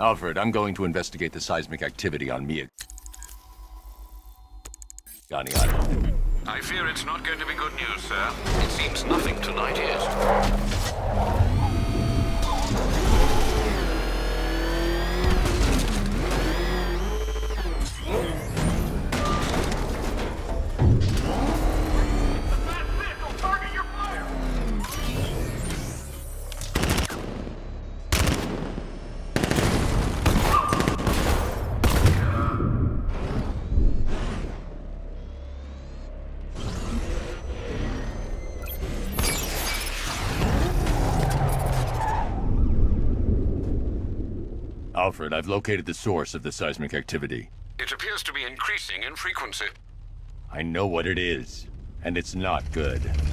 Alfred, I'm going to investigate the seismic activity on Mia. Ghani Island. I fear it's not going to be good news, sir. It seems nothing tonight is. Alfred, I've located the source of the seismic activity. It appears to be increasing in frequency. I know what it is, and it's not good. Stop!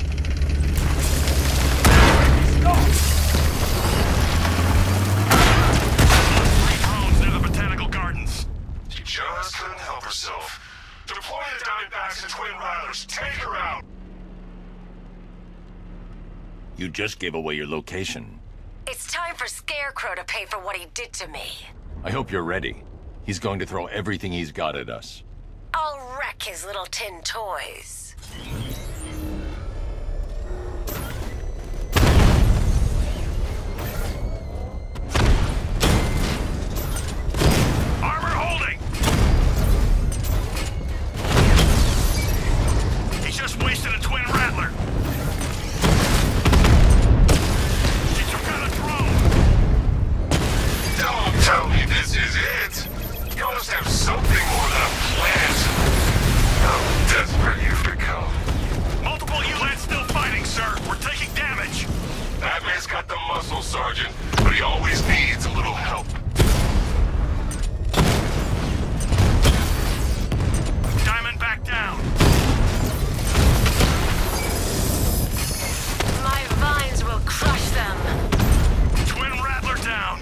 You just gave away your location. It's time for Scarecrow to pay for what he did to me. I hope you're ready. He's going to throw everything he's got at us. I'll wreck his little tin toys. Armor holding! He just wasted a twin rattler. Tell me this is it! You must have something more than a plan! How desperate you've become. Multiple ULADs still fighting, sir! We're taking damage! Batman's got the muscle, Sergeant, but he always needs a little help. Diamond back down! My vines will crush them! Twin Rattler down!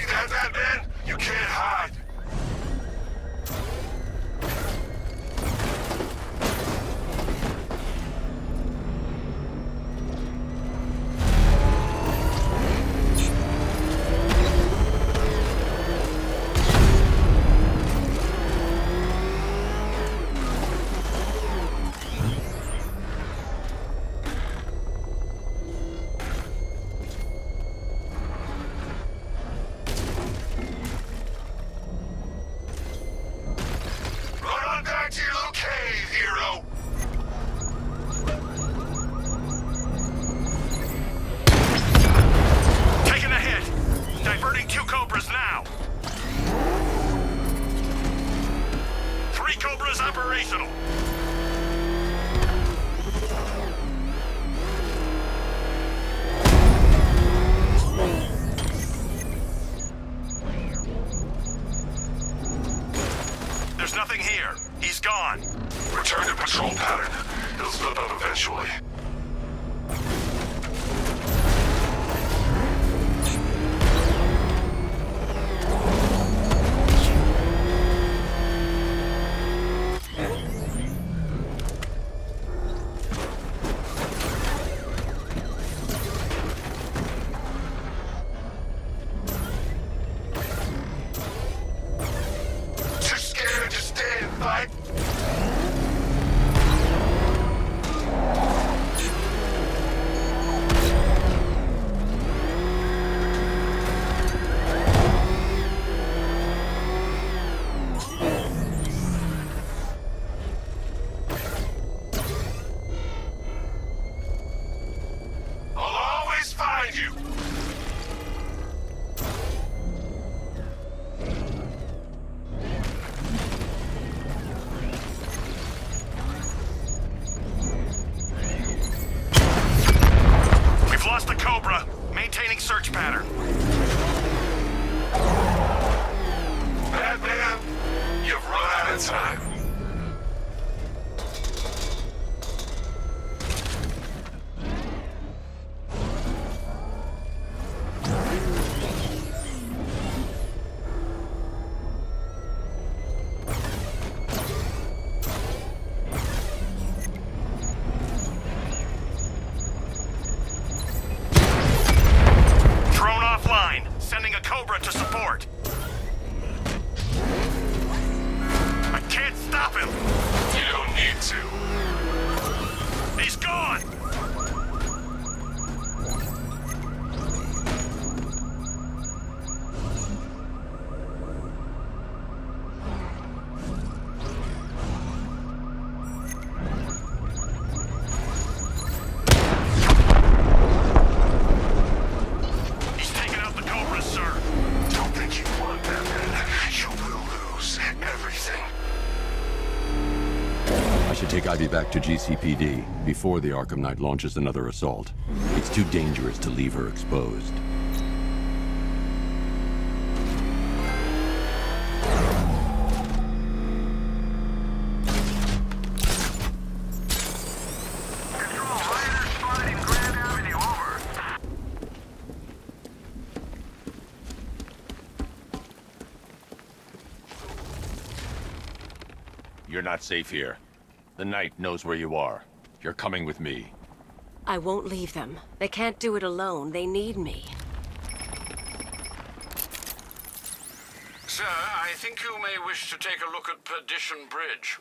See that, Batman? You can't hide. Ivy back to GCPD before the Arkham Knight launches another assault. It's too dangerous to leave her exposed. Control, Reiner spotted in Grand Avenue, over. You're not safe here. The Knight knows where you are. You're coming with me. I won't leave them. They can't do it alone. They need me. Sir, I think you may wish to take a look at Perdition Bridge.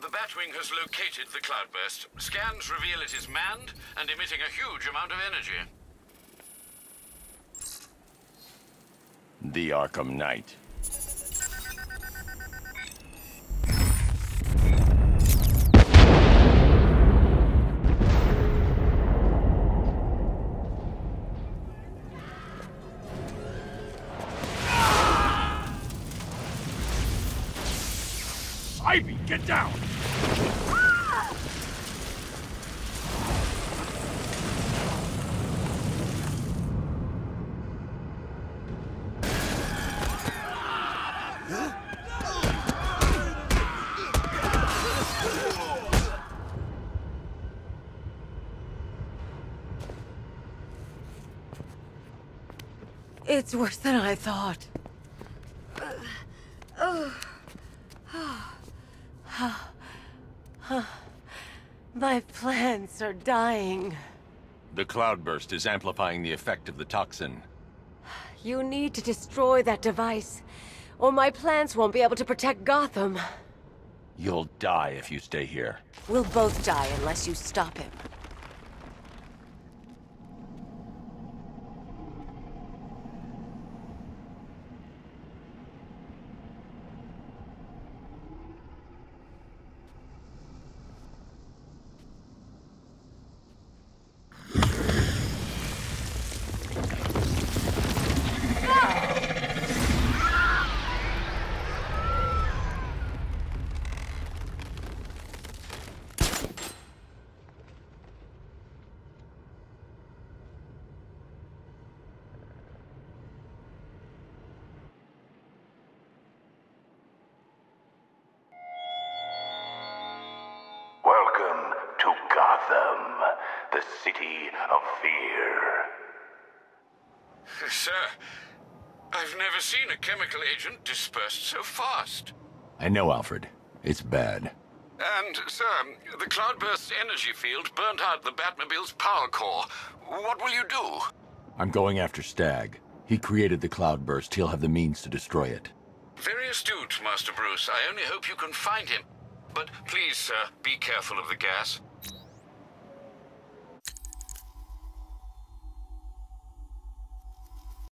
The Batwing has located the Cloudburst. Scans reveal it is manned and emitting a huge amount of energy. The Arkham Knight. Ivy, get down! Ah! It's worse than I thought. My plants are dying. The cloudburst is amplifying the effect of the toxin. You need to destroy that device, or my plants won't be able to protect Gotham. You'll die if you stay here. We'll both die unless you stop him. Chemical agent dispersed so fast. I know, Alfred. It's bad. And, sir, the Cloudburst's energy field burnt out the Batmobile's power core. What will you do? I'm going after Stagg. He created the Cloudburst. He'll have the means to destroy it. Very astute, Master Bruce. I only hope you can find him. But please, sir, be careful of the gas.